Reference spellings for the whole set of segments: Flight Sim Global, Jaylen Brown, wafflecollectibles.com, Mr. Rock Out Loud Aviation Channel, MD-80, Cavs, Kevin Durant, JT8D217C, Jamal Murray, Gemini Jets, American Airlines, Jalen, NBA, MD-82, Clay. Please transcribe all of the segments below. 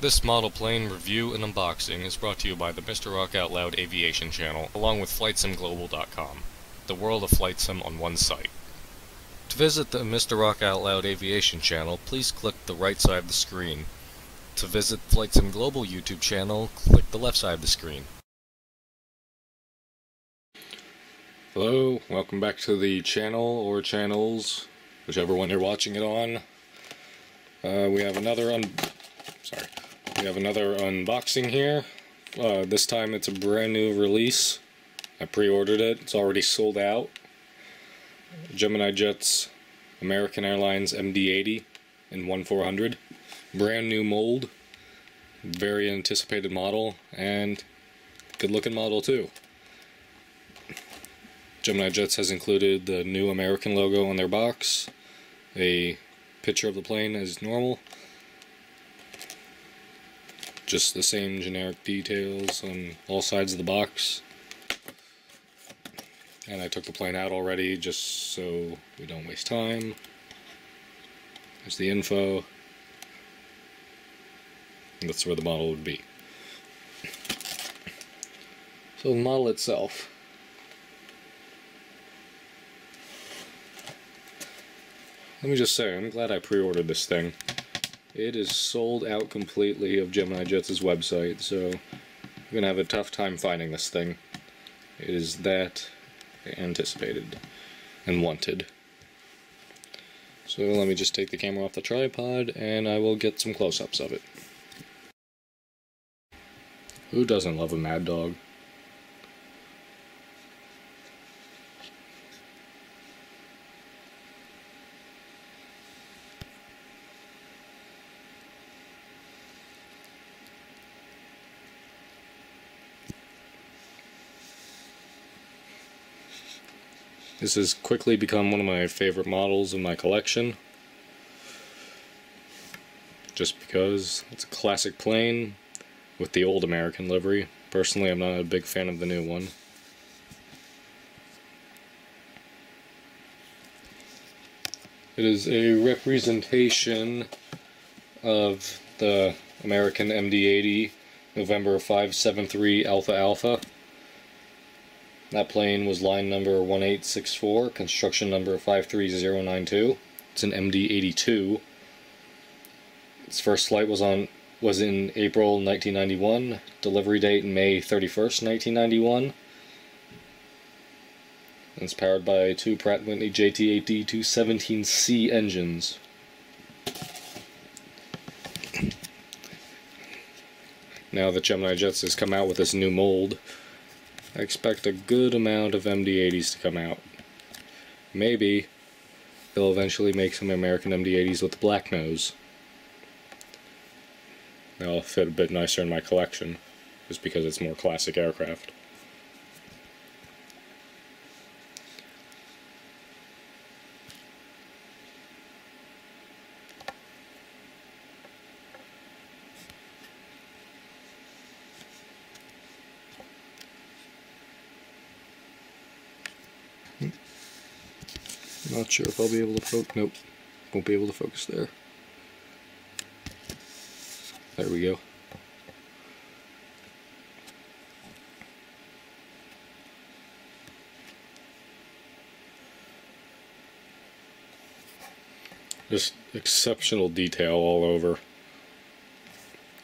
This model plane review and unboxing is brought to you by the Mr. Rock Out Loud Aviation Channel, along with FlightSimGlobal.com, the world of flight sim on one site. To visit the Mr. Rock Out Loud Aviation Channel, please click the right side of the screen. To visit Flight Sim Global YouTube channel, click the left side of the screen. Hello, welcome back to the channel, or channels, whichever one you're watching it on. We have another unboxing here. This time it's a brand new release. I pre-ordered it. It's already sold out. Gemini Jets, American Airlines MD-80 in 1/400. Brand new mold. Very anticipated model, and good looking model too. Gemini Jets has included the new American logo on their box. A picture of the plane as normal. Just the same generic details on all sides of the box. And I took the plane out already just so we don't waste time. There's the info. That's where the model would be. So the model itself. Let me just say, I'm glad I pre-ordered this thing. It is sold out completely of Gemini Jets' website, so you're going to have a tough time finding this thing. It is that anticipated and wanted. So let me just take the camera off the tripod and I will get some close-ups of it. Who doesn't love a mad dog? This has quickly become one of my favorite models in my collection, just because it's a classic plane with the old American livery. Personally, I'm not a big fan of the new one. It is a representation of the American MD-80 November 573 Alpha Alpha. That plane was line number 1864, construction number 53092. It's an MD-82. Its first flight was in April 1991, delivery date May 31st, 1991. It's powered by two Pratt & Whitney JT8D217C engines. Now that Gemini Jets has come out with this new mold, I expect a good amount of MD-80s to come out. Maybe they'll eventually make some American MD-80s with the black nose. They'll fit a bit nicer in my collection, just because it's more classic aircraft. Not sure if I'll be able to focus. Nope, won't be able to focus there. There we go. Just exceptional detail all over,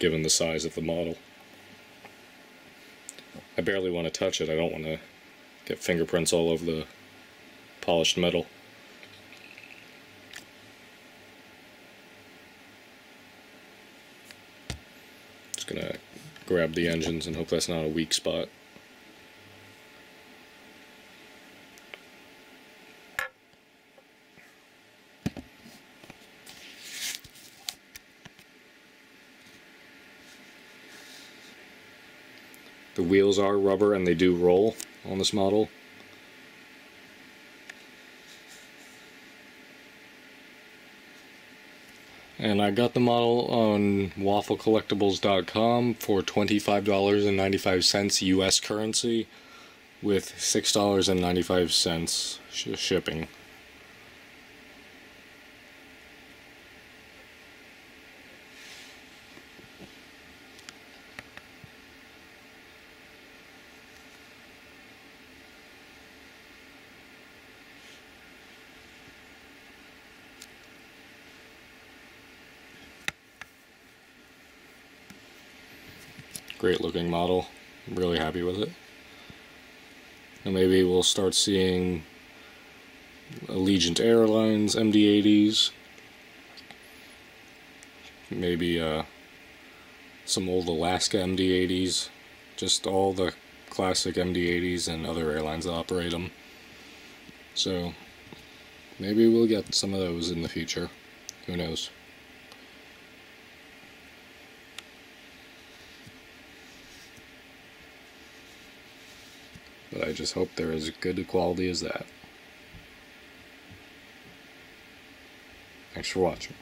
given the size of the model. I barely want to touch it. I don't want to get fingerprints all over the polished metal. Gonna grab the engines and hope that's not a weak spot. The wheels are rubber and they do roll on this model. And I got the model on wafflecollectibles.com for $25.95 US currency, with $6.95 shipping. Great looking model. I'm really happy with it. And maybe we'll start seeing Allegiant Airlines MD-80s. Maybe some old Alaska MD-80s. Just all the classic MD-80s and other airlines that operate them. So maybe we'll get some of those in the future. Who knows? But I just hope they're as good quality as that. Thanks for watching.